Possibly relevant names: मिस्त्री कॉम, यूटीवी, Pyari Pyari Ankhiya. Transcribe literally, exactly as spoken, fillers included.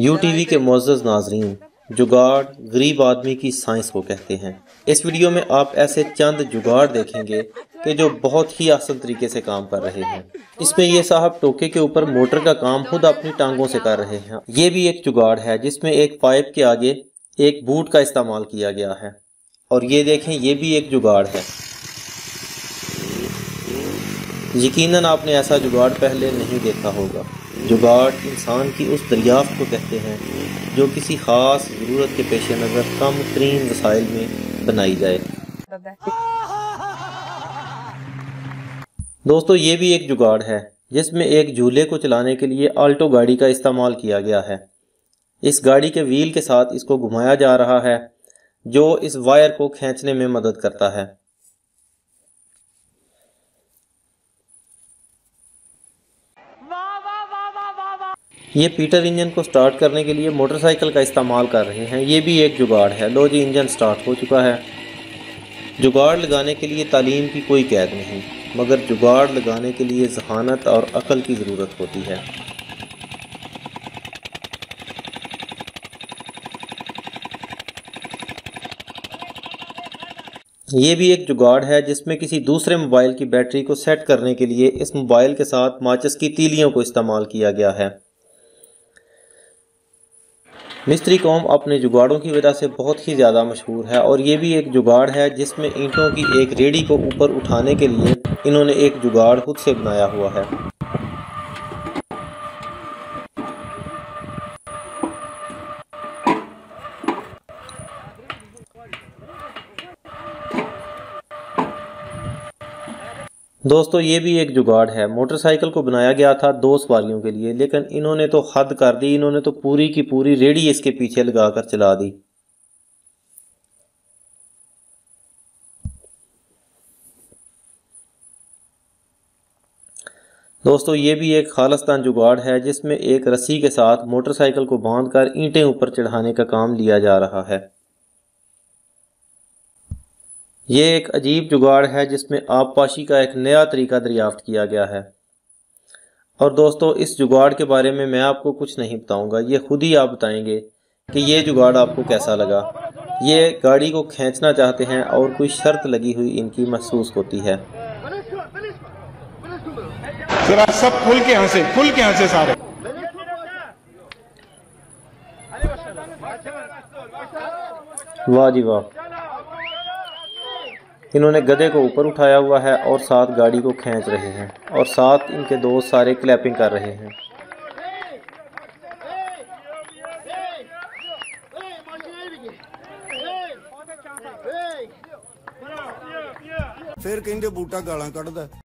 यूटीवी के मोअज़्ज़ज़ नाज़रीन, जुगाड़ गरीब आदमी की साइंस को कहते हैं। इस वीडियो में आप ऐसे चंद जुगाड़ देखेंगे कि जो बहुत ही आसान तरीके से काम कर रहे हैं। इसमें ये साहब टोके के ऊपर मोटर का काम खुद अपनी टांगों से कर रहे हैं। ये भी एक जुगाड़ है जिसमें एक पाइप के आगे एक बूट का इस्तेमाल किया गया है। और ये देखें, ये भी एक जुगाड़ है। यकीनन आपने ऐसा जुगाड़ पहले नहीं देखा होगा। जुगाड़ इंसान की उस दरियाफ्त को कहते हैं जो किसी खास ज़रूरत के पेश नज़र कम तरीन वसाइल में बनाई जाए। दोस्तों, ये भी एक जुगाड़ है जिसमें एक झूले को चलाने के लिए आल्टो गाड़ी का इस्तेमाल किया गया है। इस गाड़ी के व्हील के साथ इसको घुमाया जा रहा है जो इस वायर को खींचने में मदद करता है। ये पीटर इंजन को स्टार्ट करने के लिए मोटरसाइकिल का इस्तेमाल कर रहे हैं। ये भी एक जुगाड़ है। लो जी, इंजन स्टार्ट हो चुका है। जुगाड़ लगाने के लिए तालीम की कोई कैद नहीं, मगर जुगाड़ लगाने के लिए जहानत और अकल की ज़रूरत होती है। ये भी एक जुगाड़ है जिसमें किसी दूसरे मोबाइल की बैटरी को सेट करने के लिए इस मोबाइल के साथ माचिस की तीलियों को इस्तेमाल किया गया है। मिस्त्री कॉम अपने जुगाड़ों की वजह से बहुत ही ज़्यादा मशहूर है। और ये भी एक जुगाड़ है जिसमें ईंटों की एक रेडी को ऊपर उठाने के लिए इन्होंने एक जुगाड़ खुद से बनाया हुआ है। दोस्तों, ये भी एक जुगाड़ है। मोटरसाइकिल को बनाया गया था दो सवारियों के लिए, लेकिन इन्होंने तो हद कर दी। इन्होंने तो पूरी की पूरी रेडी इसके पीछे लगाकर चला दी। दोस्तों, ये भी एक खालिस्तान जुगाड़ है जिसमें एक रस्सी के साथ मोटरसाइकिल को बांधकर ईंटें ऊपर चढ़ाने का काम लिया जा रहा है। ये एक अजीब जुगाड़ है जिसमें आबपाशी का एक नया तरीका दरियाफ्त किया गया है। और दोस्तों, इस जुगाड़ के बारे में मैं आपको कुछ नहीं बताऊंगा, ये खुद ही आप बताएंगे कि ये जुगाड़ आपको कैसा लगा। ये गाड़ी को खींचना चाहते हैं और कोई शर्त लगी हुई इनकी महसूस होती है। सब खुल के हंसे, खुल के हंसे सारे। वाह जी वाह, इन्होंने गधे को ऊपर उठाया हुआ है और साथ गाड़ी को खींच रहे हैं और साथ इनके दोस्त सारे क्लैपिंग कर रहे हैं। फिर कहते बूटा गालां कढ़दा।